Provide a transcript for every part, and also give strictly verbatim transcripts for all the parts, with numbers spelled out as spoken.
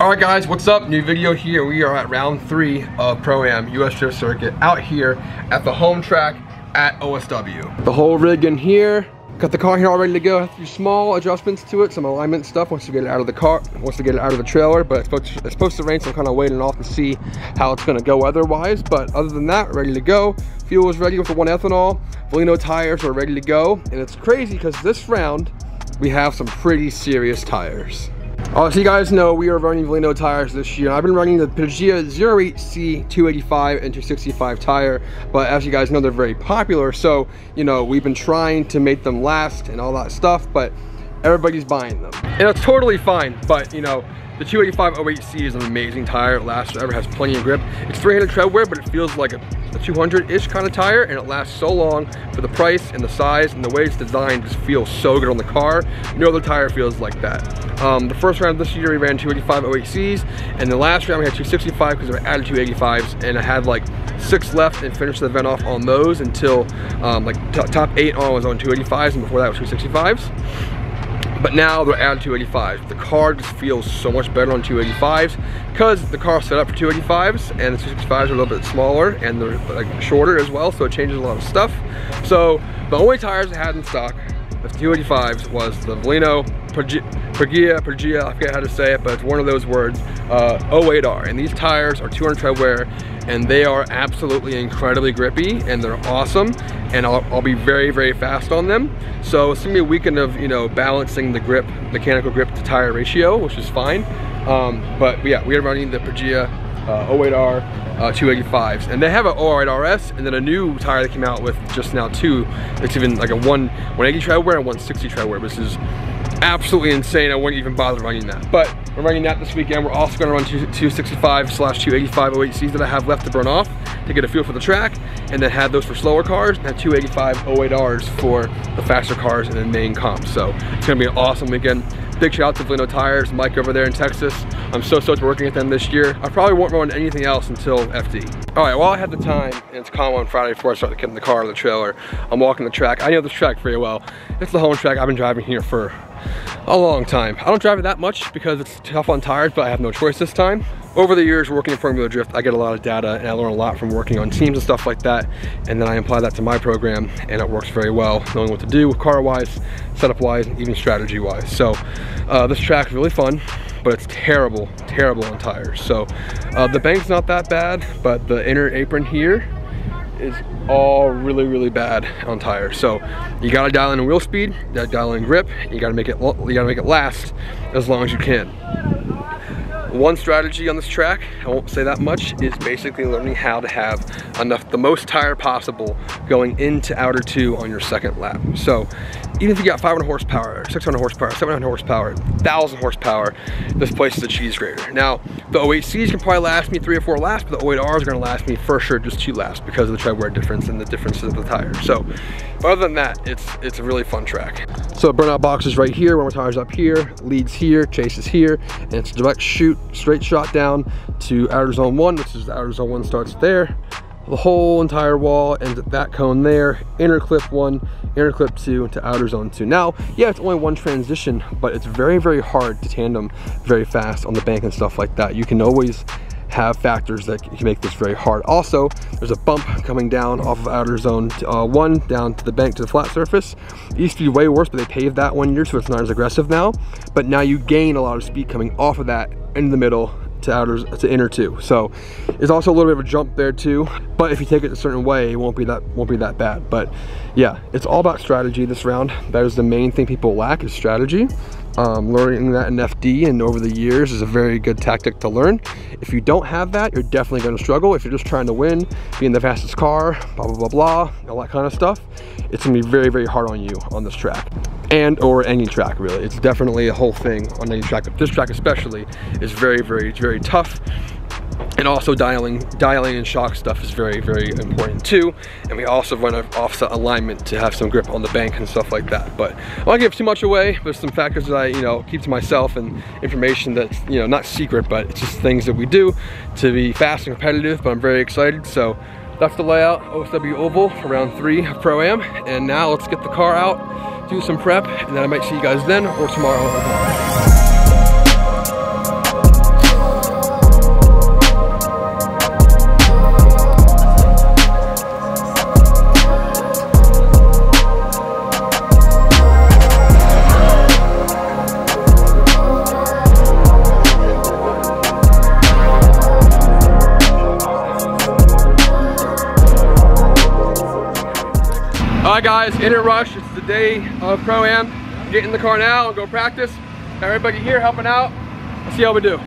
Alright guys, what's up? New video here. We are at round three of Pro-Am U S Tour Circuit out here at the home track at O S W. The whole rig in here. Got the car here all ready to go. I have a few small adjustments to it, some alignment stuff once you get it out of the car, once you get it out of the trailer, but it's supposed to, it's supposed to rain, so I'm kind of waiting off to see how it's going to go otherwise. But other than that, ready to go. Fuel is ready with the one ethanol. Valino tires are ready to go. And it's crazy because this round, we have some pretty serious tires. Uh, so you guys know we are running Valino tires this year. I've been running the Pagia oh eight C two eighty-five and two sixty-five tire, but as you guys know, they're very popular. So, you know, we've been trying to make them last and all that stuff, but everybody's buying them. And it's totally fine, but you know, the two eighty-five oh eight C is an amazing tire. It lasts forever, has plenty of grip. It's three hundred tread wear, but it feels like a two hundred-ish kind of tire, and it lasts so long for the price and the size and the way it's designed. Just feels so good on the car. No other tire feels like that. Um, the first round this year we ran two eighty-five oh eight Cs, and the last round we had two sixty-five because I added two eighty-fives, and I had like six left and finished the event off on those until um, like top eight on was on two eighty-fives, and before that was two sixty-fives. But now they're added two eighty-fives. The car just feels so much better on two eighty-fives because the car's set up for two eighty-fives, and the two sixty-fives are a little bit smaller and they're like shorter as well, so it changes a lot of stuff. So the only tires I had in stock of two eighty-fives was the Valino Pergea, Pergea, I forget how to say it, but it's one of those words, uh, oh eight R. And these tires are two hundred tread wear, and they are absolutely incredibly grippy, and they're awesome, and I'll, I'll be very, very fast on them. So it's gonna be a weekend of, you know, balancing the grip, mechanical grip to tire ratio, which is fine. Um, but yeah, we are running the Pergea uh, oh eight R uh, two eighty-fives, and they have an O eight R S, and then a new tire that came out with just now too. It's even like a one, one eighty tread wear and one sixty tread wear, which is absolutely insane. I wouldn't even bother running that, but we're running that this weekend. We're also going to run two sixty-five slash two eighty-five oh eight Cs that I have left to burn off to get a feel for the track, and then had those for slower cars, and had two eighty-five oh eight Rs for the faster cars in the main comp. So it's going to be an awesome weekend. Big shout out to Valino Tires, Mike over there in Texas. I'm so stoked working at them this year. I probably won't run anything else until F D. All right, well, I had the time, and it's calm on Friday before I started getting the car on the trailer. I'm walking the track. I know this track very well. It's the home track. I've been driving here for a long time. I don't drive it that much because it's tough on tires, but I have no choice this time. Over the years working in Formula Drift, I get a lot of data, and I learn a lot from working on teams and stuff like that, and then I apply that to my program, and it works very well, knowing what to do car-wise, setup-wise, and even strategy-wise. So uh, this track is really fun, but it's terrible, terrible on tires. So uh, the bank's not that bad, but the inner apron here is all really, really bad on tires. So you gotta dial in wheel speed, you gotta dial in grip, you gotta make it, you gotta make it last as long as you can. One strategy on this track, I won't say that much, is basically learning how to have enough, the most tire possible going into outer two on your second lap. So even if you got five hundred horsepower, six hundred horsepower, seven hundred horsepower, one thousand horsepower, this place is a cheese grater. Now, the oh eight Cs can probably last me three or four laps, but the oh eight Rs are gonna last me for sure just two laps because of the tread wear difference and the differences of the tires. So, but other than that, it's it's a really fun track. So burnout box is right here, one more tire's up here, leads here, chase is here, and it's a direct shoot, straight shot down to outer zone one, which is the outer zone one starts there. The whole entire wall ends at that cone there, inner clip one, inner clip two to outer zone two. Now, yeah, it's only one transition, but it's very, very hard to tandem very fast on the bank and stuff like that. You can always have factors that can make this very hard. Also, there's a bump coming down off of outer zone uh, one down to the bank to the flat surface. It used to be way worse, but they paved that one year, so it's not as aggressive now. But now you gain a lot of speed coming off of that in the middle to outer to inner two. So there's also a little bit of a jump there too, but if you take it a certain way, it won't be that won't be that bad. But yeah, it's all about strategy this round. That is the main thing people lack, is strategy. Um, learning that in F D and over the years is a very good tactic to learn. If you don't have that, you're definitely going to struggle. If you're just trying to win, being the fastest car, blah, blah, blah, blah, all that kind of stuff, it's going to be very, very hard on you on this track, and or any track really. It's definitely a whole thing on any track, but this track especially is very, very, very tough. And also dialing dialing and shock stuff is very, very important too. And we also run an offset alignment to have some grip on the bank and stuff like that. But I won't give too much away. There's some factors that I, you know, keep to myself, and information that's, you know, not secret, but it's just things that we do to be fast and competitive. But I'm very excited. So that's the layout, O S W Oval for round three of Pro-Am. And now let's get the car out, do some prep, and then I might see you guys then or tomorrow. guys, in a rush. It's the day of Pro-Am. Get in the car now and go practice. Got everybody here helping out. Let's see how we do.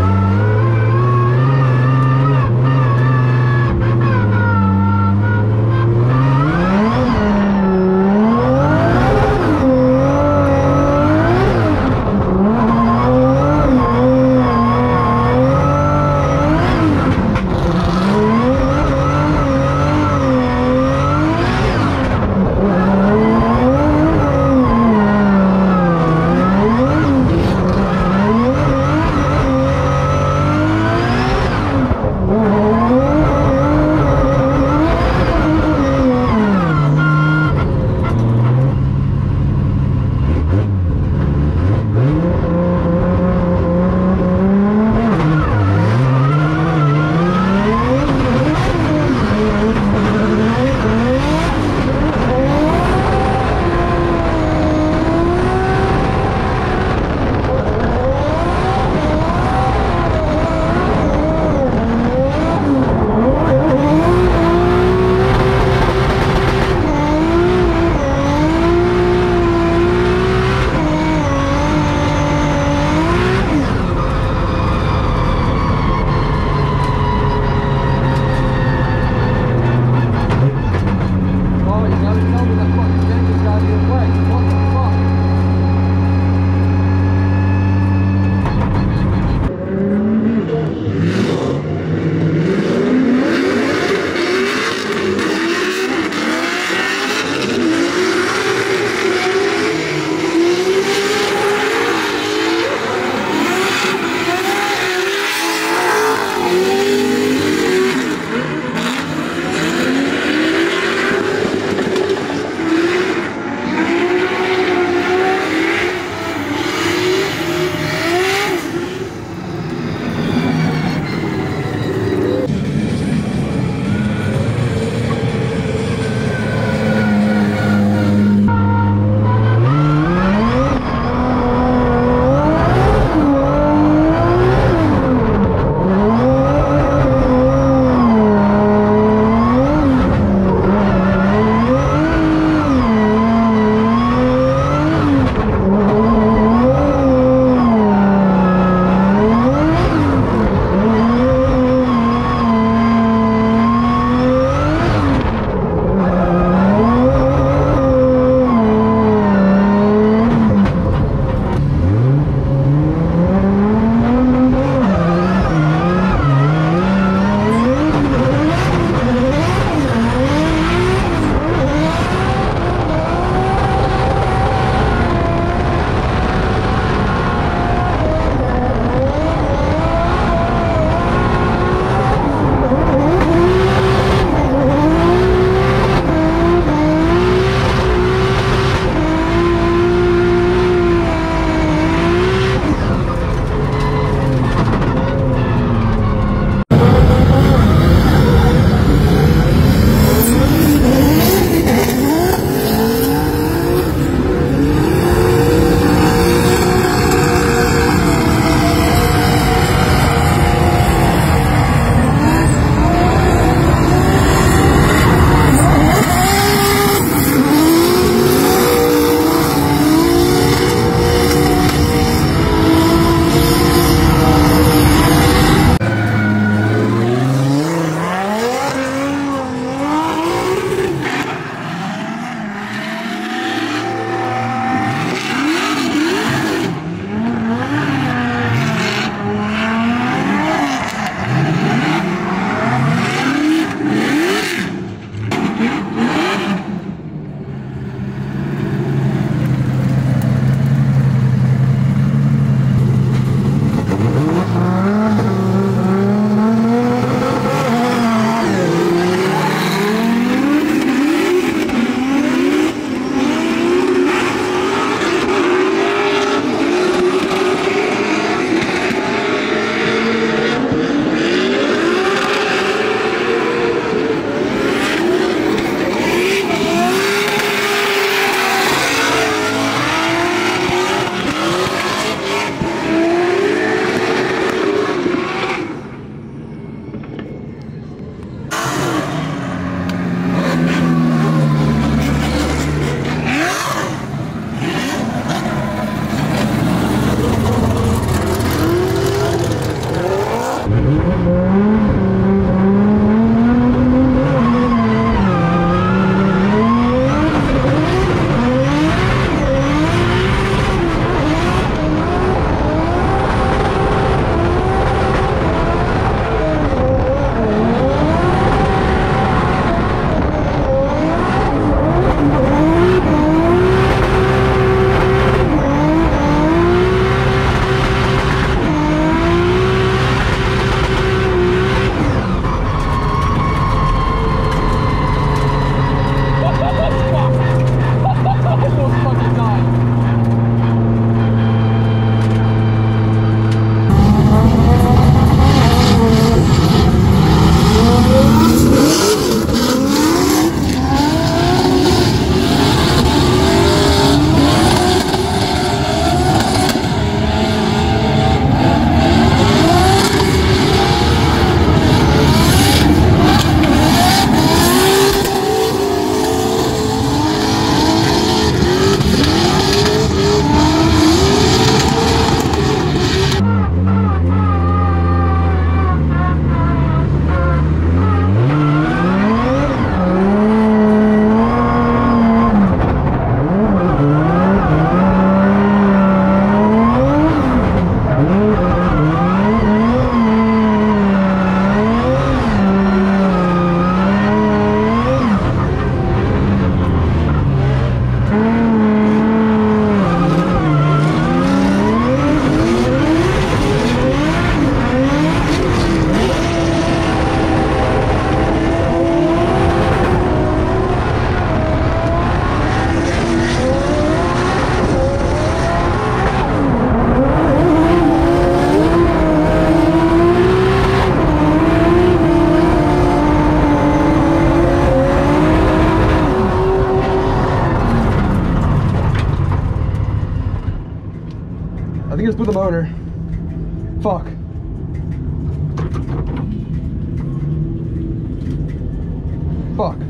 fuck. Yep,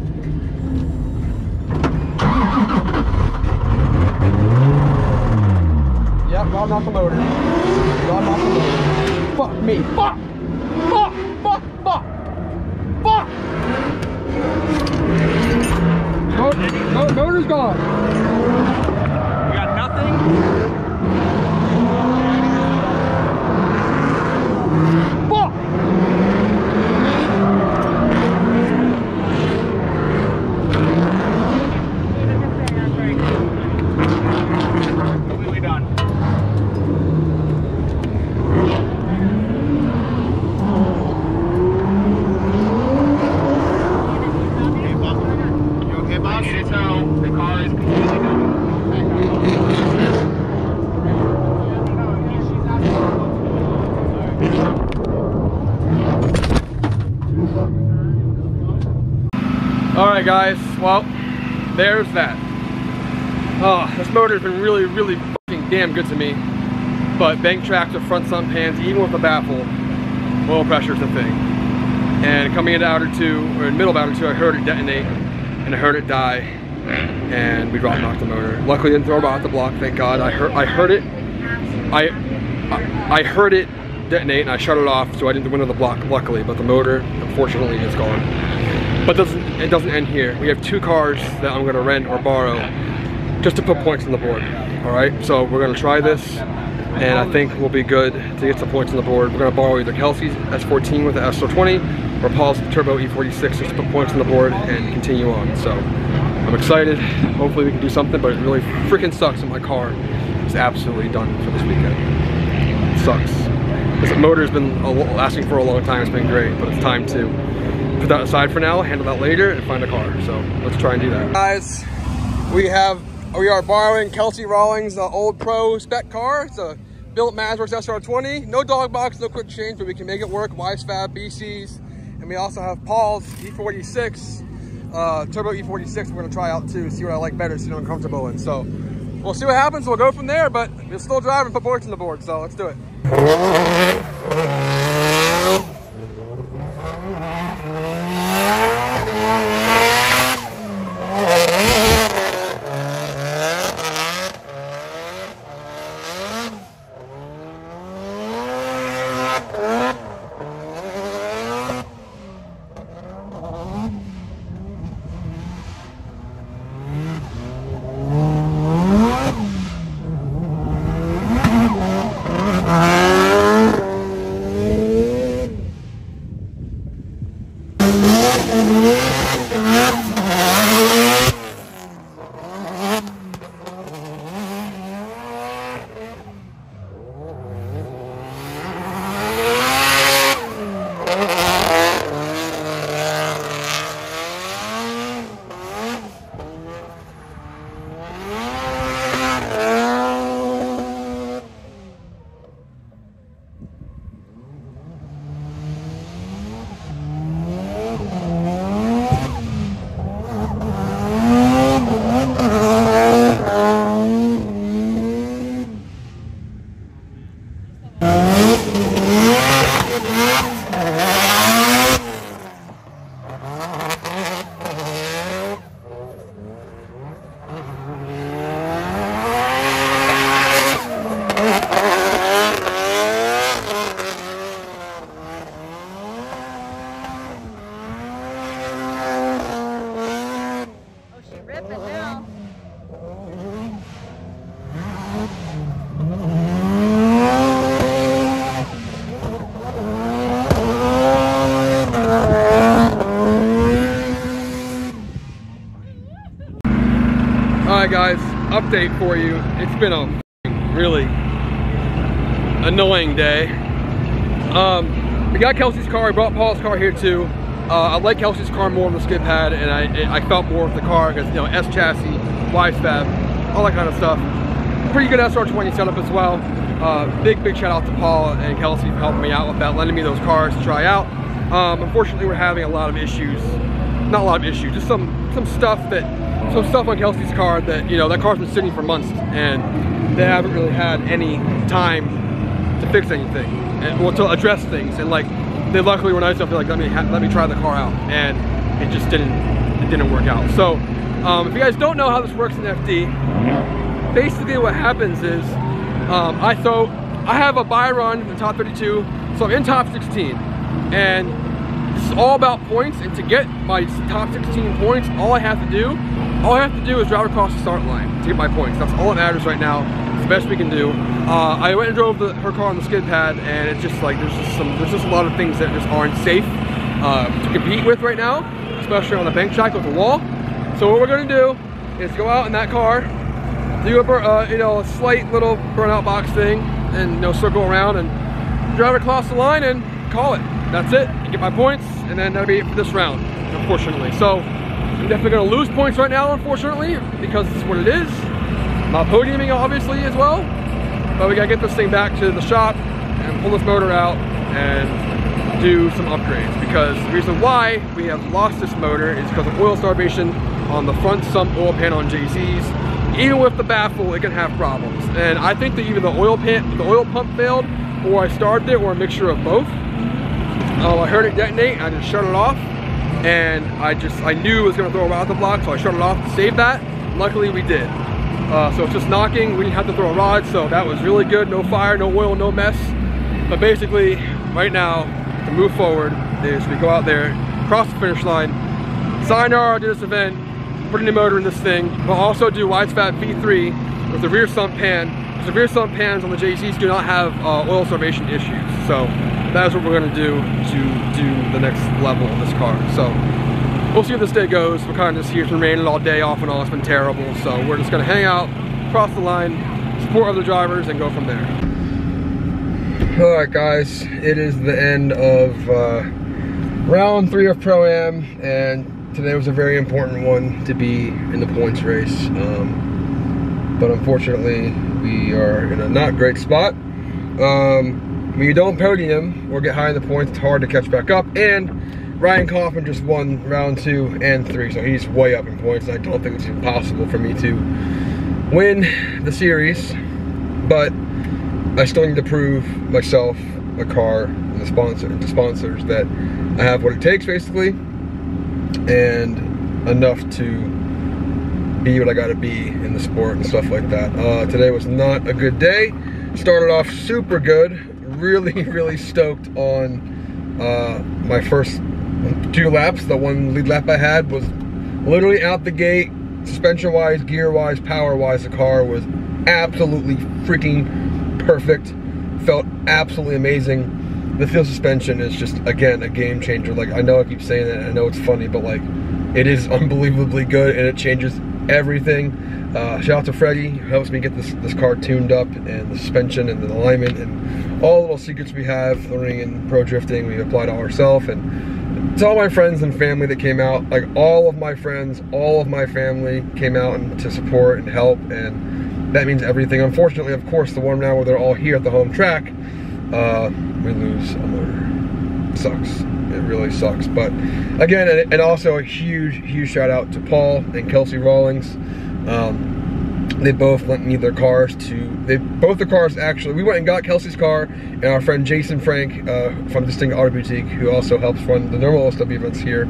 robbed off the loader. Robbed off the loader. Fuck me. Fuck! Fuck! Fuck! Fuck! Fuck! Load, loader's gone. You got nothing? Alright guys, well, there's that. Oh, this motor's been really, really fucking damn good to me. But bank tracks with front sump pans, even with a baffle, oil pressure's the thing. And coming into outer two, or in middle of outer two, I heard it detonate, and I heard it die, and we dropped and knocked the motor. Luckily didn't throw it off the block, thank God. I heard, I heard it, I, I, I heard it detonate, and I shut it off, so I didn't go into the block, luckily, but the motor, unfortunately, is gone. But doesn't, it doesn't end here. We have two cars that I'm gonna rent or borrow just to put points on the board, all right? So we're gonna try this, and I think we'll be good to get some points on the board. We're gonna borrow either Kelsey's S fourteen with the S R twenty or Paul's Turbo E forty-six just to put points on the board and continue on. So I'm excited. Hopefully we can do something, but it really freaking sucks that my car is absolutely done for this weekend. It sucks. This motor's been lasting for a long time. It's been great, but it's time to put that aside for now, handle that later, and find a car. So let's try and do that. Guys, we have, we are borrowing Kelsey Rawlings, the old pro spec car. It's a built Mazworks S R twenty. No dog box, no quick change, but we can make it work. Wisefab, B C's, and we also have Paul's E forty-six, uh, Turbo E forty-six we're gonna try out too, see what I like better, see what I'm comfortable in. So we'll see what happens, we'll go from there, but we'll still drive and put boards on the board, so let's do it. Guys, update for you. It's been a really annoying day. Um, we got Kelsey's car. I brought Paul's car here too. Uh, I like Kelsey's car more on the skid pad, and I I felt more with the car because you know S chassis, Wisefab, all that kind of stuff. Pretty good S R twenty setup as well. Uh, big big shout out to Paul and Kelsey for helping me out with that, lending me those cars to try out. Um, unfortunately, we're having a lot of issues. Not a lot of issues, just some some stuff that. Some stuff on Kelsey's car that, you know, that car's been sitting for months and they haven't really had any time to fix anything and, or to address things. And like, they luckily were nice enough to like, let me, ha let me try the car out. And it just didn't it didn't work out. So um, if you guys don't know how this works in F D, basically what happens is um, I throw I have a buy run in the top thirty-two, so I'm in top sixteen, and this is all about points. And to get my top sixteen points, all I have to do, all I have to do is drive across the start line to get my points. That's all that matters right now. It's the best we can do. Uh, I went and drove the, her car on the skid pad, and it's just like there's just some, there's just a lot of things that just aren't safe uh, to compete with right now, especially on the bank track with the wall. So what we're gonna do is go out in that car, do a uh, you know a slight little burnout box thing, and you know circle around and drive across the line and call it. That's it. I get my points, and then that'll be it for this round, unfortunately. So I'm definitely going to lose points right now, unfortunately, because this is what it is. Not podiuming, obviously, as well. But we got to get this thing back to the shop and pull this motor out and do some upgrades. Because the reason why we have lost this motor is because of oil starvation on the front sump oil pan on J Cs. Even with the baffle, it can have problems. And I think that either the oil, pan, the oil pump failed, or I starved it, or a mixture of both. Uh, I heard it detonate, I just shut it off, and I just, I knew it was going to throw a rod off the block, so I shut it off to save that. Luckily we did. Uh, so it's just knocking, we didn't have to throw a rod, so that was really good. No fire, no oil, no mess. But basically, right now, to move forward, is we go out there, cross the finish line, sign our to this event, put a new motor in this thing. We'll also do Wisefab V three with the rear sump pan. The rear sump pans on the J Cs do not have uh, oil starvation issues, so that is what we're going to do to do the next level of this car. So we'll see how this day goes. We're kind of just here. It's been raining all day off and on. It's been terrible, so we're just going to hang out, cross the line, support other drivers, and go from there. All right, guys, it is the end of uh, round three of Pro-Am, and today was a very important one to be in the points race. Um, But unfortunately, we are in a not great spot. Um, when you don't podium or get high in the points, it's hard to catch back up. And Ryan Kaufman just won round two and three, so he's way up in points. I don't think it's impossible for me to win the series, but I still need to prove myself, the car, and the sponsor, the sponsors that I have what it takes, basically, and enough to be what I gotta be in the sport and stuff like that. Uh, today was not a good day. Started off super good. Really, really stoked on uh, my first two laps. The one lead lap I had was literally out the gate, suspension-wise, gear-wise, power-wise. The car was absolutely freaking perfect. Felt absolutely amazing. The field suspension is just, again, a game changer. Like, I know I keep saying that, I know it's funny, but like, it is unbelievably good, and it changes everything. Uh, shout out to Freddie, who helps me get this, this car tuned up, and the suspension and the alignment and all the little secrets we have learning in pro drifting we apply to ourselves. And to all my friends and family that came out, like all of my friends, all of my family came out and to support and help, and that means everything. Unfortunately, of course, the one now where they're all here at the home track, uh, we lose a motor. It sucks. It really sucks. But again, and also a huge, huge shout out to Paul and Kelsey Rawlings. Um, they both lent me their cars to, they both the cars actually, we went and got Kelsey's car, and our friend Jason Frank uh, from Distinct Auto Boutique, who also helps run the normal O S W events here,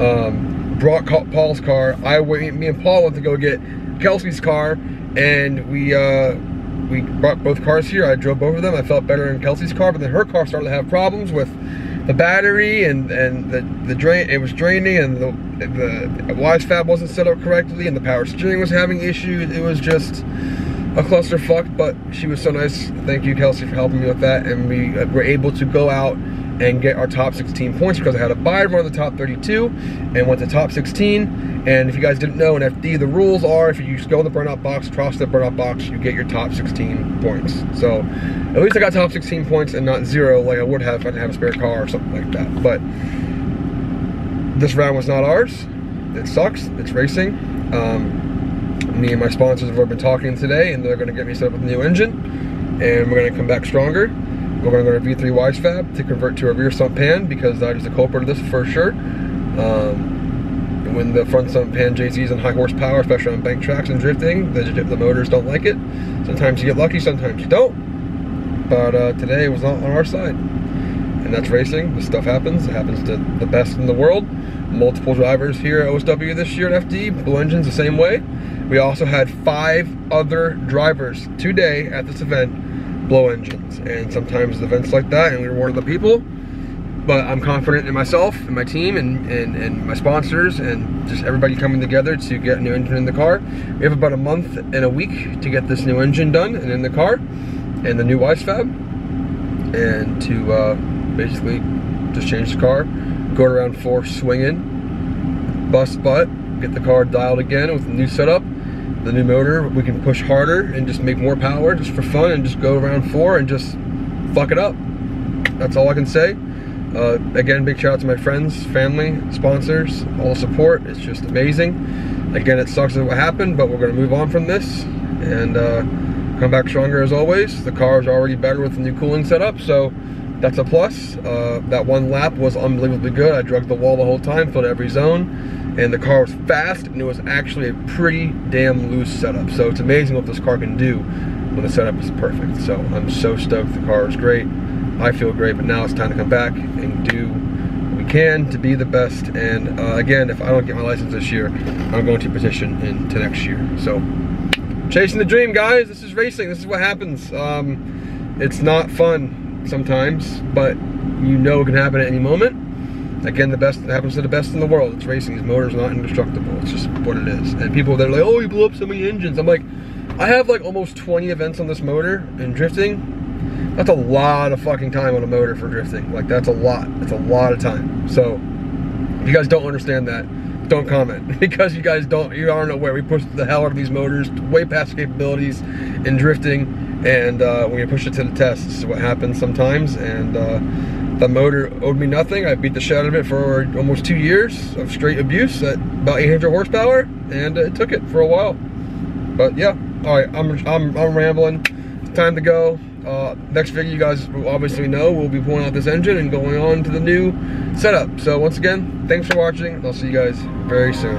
um, brought Paul's car. I went, me and Paul went to go get Kelsey's car, and we, uh, we brought both cars here. I drove both of them. I felt better in Kelsey's car, but then her car started to have problems with the battery and and the the drain. It was draining, and the the Wisefab wasn't set up correctly, and the power steering was having issues. It was just a clusterfuck. But she was so nice. Thank you, Kelsey, for helping me with that. And we were able to go out and get our top sixteen points, because I had a buy run of the top thirty-two and went to top sixteen. And if you guys didn't know, in F D, the rules are if you just go in the burnout box, cross the burnout box, you get your top sixteen points. So at least I got top sixteen points and not zero like I would have if I didn't have a spare car or something like that. But this round was not ours. It sucks. It's racing. Um, me and my sponsors have been talking today, and they're going to get me set up with a new engine, and we're going to come back stronger. We're going to go to V three Wisefab to convert to a rear sump pan, because that is the culprit of this for sure. Um, when the front sump pan J Cs and high horsepower, especially on bank tracks and drifting, the, the motors don't like it. Sometimes you get lucky, sometimes you don't. But uh, today was not on our side. and that's racing. This stuff happens. It happens to the best in the world. Multiple drivers here at O S W this year at F D, Blue Engines the same way. We also had five other drivers today at this event, Blue Engines. And sometimes events like that, and we reward the people. But I'm confident in myself and my team and, and, and my sponsors and just everybody coming together to get a new engine in the car. We have about a month and a week to get this new engine done and in the car and the new Wisefab, and to uh, basically just change the car, go to round four swinging, bust butt, get the car dialed again with the new setup, the new motor. We can push harder and just make more power just for fun and just go round four and just fuck it up. That's all I can say. Uh, again, big shout out to my friends, family, sponsors, all the support. It's just amazing. Again, it sucks that what happened, but we're going to move on from this and uh, come back stronger as always. The car is already better with the new cooling setup, so that's a plus. Uh, that one lap was unbelievably good. I drugged the wall the whole time, filled every zone, and the car was fast, and it was actually a pretty damn loose setup. So it's amazing what this car can do when the setup is perfect. So I'm so stoked. The car is great. I feel great, but now it's time to come back and do what we can to be the best. And uh, again, if I don't get my license this year, I'm going to petition into next year. So, chasing the dream, guys. This is racing. This is what happens. Um, it's not fun sometimes, but you know it can happen at any moment. Again, the best that happens to the best in the world. It's racing. These motors are not indestructible. It's just what it is. And people, they're like, oh, you blew up so many engines. I'm like, I have like almost twenty events on this motor and drifting. That's a lot of fucking time on a motor for drifting. Like, that's a lot. That's a lot of time. So, if you guys don't understand that, don't comment. Because you guys don't, you aren't aware. We push the hell out of these motors, way past capabilities in drifting. And uh, when you push it to the test, this is what happens sometimes. And uh, the motor owed me nothing. I beat the shit out of it for almost two years of straight abuse at about eight hundred horsepower. And uh, it took it for a while. But, yeah. All right. I'm, I'm, I'm rambling. It's time to go. Uh, next video, you guys will obviously know, we'll be pulling out this engine and going on to the new setup. So once again, thanks for watching. I'll see you guys very soon.